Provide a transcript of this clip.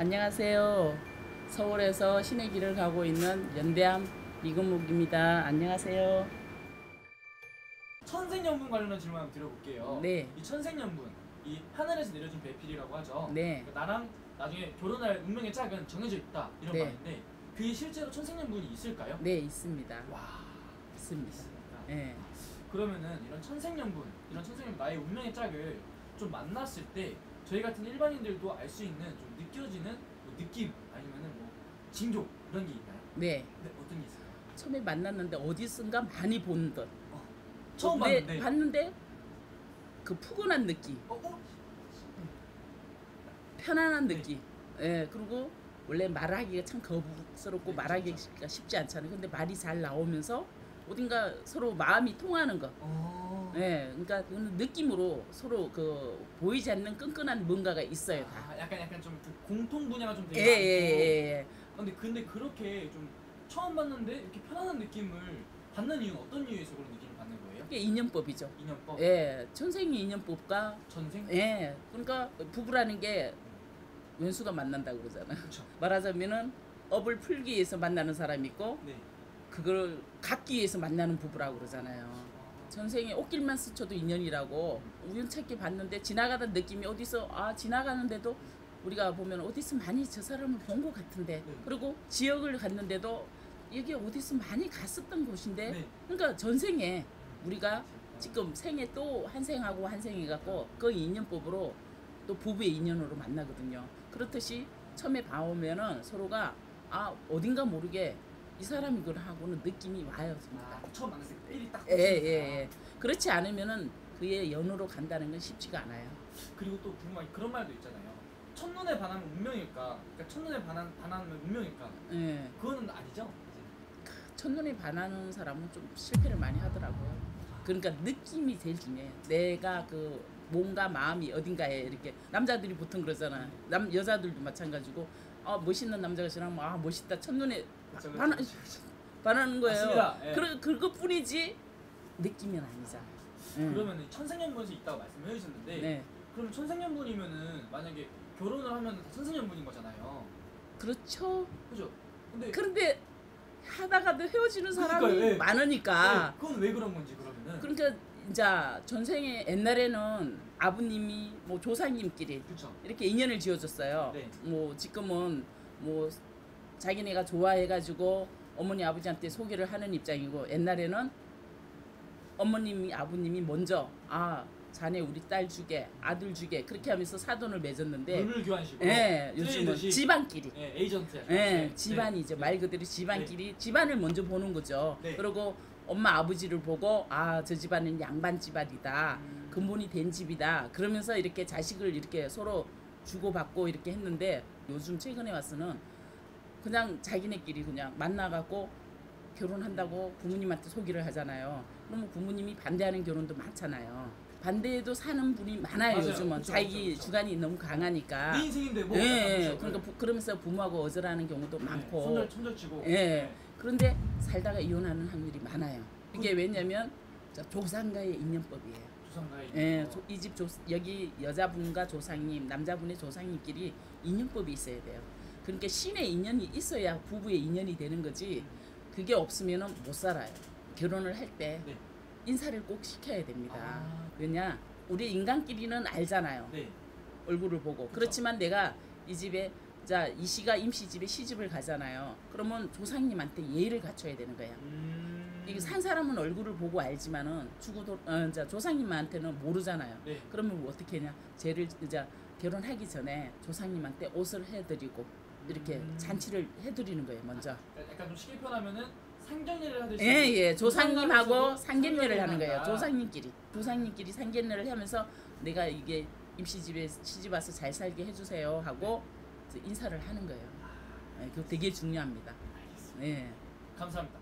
안녕하세요. 서울에서 신의 길을 가고 있는 연대암 이근묵입니다. 안녕하세요. 천생연분 관련한 질문 한번 드려볼게요. 네. 이 천생연분, 이 하늘에서 내려준 배필이라고 하죠. 네. 그러니까 나랑 나중에 결혼할 운명의 짝은 정해져 있다 이런 말인데 그게 실제로 천생연분이 있을까요? 네, 있습니다. 와, 있습니다. 네. 그러면은 이런 천생연분 나의 운명의 짝을 좀 만났을 때 저희 같은 일반인들도 알 수 있는 좀 느껴지는 뭐 느낌 아니면은 뭐 징조 이런 게 있나요? 네. 네, 어떤 게 있어요? 처음에 만났는데 어디선가 많이 본 듯. 처음 봤는데 그 푸근한 느낌, 편안한 느낌. 네. 예, 그리고 원래 말하기가 참 거북스럽고 네, 말하기가 쉽지 않잖아요. 근데 말이 잘 나오면서 어딘가 서로 마음이 통하는 거. 예, 그러니까 느낌으로 서로 그 보이지 않는 끈끈한 뭔가가 있어요. 다. 약간 좀 그 공통 분야가 좀 되게 많고. 예. 근데 그렇게 좀 처음 봤는데 이렇게 편안한 느낌을 받는 이유는 어떤 이유에서 그런 느낌을 받는 거예요? 이게 인연법이죠. 인연법. 예, 천생이 인연법과 전생. 예, 그러니까 부부라는 게 원수가 만난다고 그러잖아요. 말하자면은 업을 풀기 위해서 만나는 사람이 있고, 네. 그걸 갖기 위해서 만나는 부부라고 그러잖아요. 전생에 옷길만 스쳐도 인연이라고 우연찮게 봤는데 지나가던 느낌이 어디서 지나가는데도 우리가 보면 어디서 많이 저 사람을 본 것 같은데, 네. 그리고 지역을 갔는데도 이게 어디서 많이 갔었던 곳인데, 네. 그러니까 전생에 우리가 지금 생에 또 한 생하고 한 생이 갖고 그 인연법으로 또 부부의 인연으로 만나거든요. 그렇듯이 처음에 봐오면은 서로가 어딘가 모르게 이 사람이구나 하고는 느낌이 와요. 처음 만났을 때 일이 딱 붙으니까. 예. 그렇지 않으면은 그의 연으로 간다는 건 쉽지가 않아요. 그리고 또 그런 말도 있잖아요. 첫눈에 반하면 운명일까? 그러니까 첫눈에 반하면 운명일까? 예. 그거는 아니죠? 첫눈에 반하는 사람은 좀 실패를 많이 하더라고요. 그러니까 느낌이 제일 중요해요. 내가 그 몸과 마음이 어딘가에 이렇게 남자들이 보통 그러잖아. 여자들도 마찬가지고 멋있는 남자가 지나면 멋있다 첫눈에 반하는 거예요. 예. 그것뿐이지 느낌은 아니잖아. 그러면 천생연분이 있다고 말씀해 주셨는데, 네. 그럼 천생연분이면은 만약에 결혼을 하면 천생연분인 거잖아요. 그렇죠. 그죠. 그런데 하다가도 헤어지는 사람이 그러니까요. 많으니까. 네. 그건 왜 그런 건지 그러면은. 그러니까 이제 전생에 옛날에는 아버님이 뭐 조상님끼리 그쵸. 이렇게 인연을 지어줬어요. 네. 뭐 지금은 뭐 자기네가 좋아해가지고 어머니 아버지한테 소개를 하는 입장이고 옛날에는 어머님이 아버님이 먼저 자네 우리 딸 주게 아들 주게 그렇게 하면서 사돈을 맺었는데 물물 교환식으로. 네, 요즘은 집안끼리. 네, 에이전트. 네, 집안이죠. 네. 말 그대로 집안끼리. 네. 집안을 먼저 보는 거죠. 네. 그리고 엄마 아버지를 보고 저 집안은 양반 집안이다. 근본이 된 집이다. 그러면서 이렇게 자식을 이렇게 서로 주고받고 이렇게 했는데 요즘 최근에 와서는 그냥 자기네끼리 그냥 만나갖고 결혼한다고 부모님한테 소개를 하잖아요. 그러면 부모님이 반대하는 결혼도 많잖아요. 반대해도 사는 분이 많아요. 맞아요. 요즘은 그렇죠, 자기 그렇죠. 주관이 너무 강하니까. 내 인생인데 뭐. 네, 그러니까 그러면서 부모하고 어절하는 경우도 많고. 손절치고. 예. 네. 그런데 살다가 이혼하는 확률이 많아요. 이게 왜냐면 조상가의 인연법이에요. 조상가의 인연법. 예, 이 집 여기 여자분과 조상님, 남자분의 조상님끼리 인연법이 있어야 돼요. 그러니까 신의 인연이 있어야 부부의 인연이 되는 거지. 그게 없으면은 못 살아요. 결혼을 할 때 네. 인사를 꼭 시켜야 됩니다. 왜냐 우리 인간끼리는 알잖아요. 네. 얼굴을 보고. 그쵸. 그렇지만 내가 이 집에 이 씨가 임시집에 시집을 가잖아요. 그러면 조상님한테 예의를 갖춰야 되는 거야. 이게 산 사람은 얼굴을 보고 알지만은 조상님한테는 모르잖아요. 네. 그러면 뭐 어떻게 하냐? 쟤를 결혼하기 전에 조상님한테 옷을 해드리고 이렇게 잔치를 해드리는 거예요. 먼저. 약간 좀 쉽게 표현하면은 상견례를 하듯이. 예예. 조상님하고 상견례를 하는 거예요. 조상님끼리 상견례를 하면서 내가 이게 임시집에 시집 와서 잘 살게 해주세요 하고. 네. 인사를 하는 거예요. 네, 그거 되게 중요합니다. 알겠습니다. 네. 감사합니다.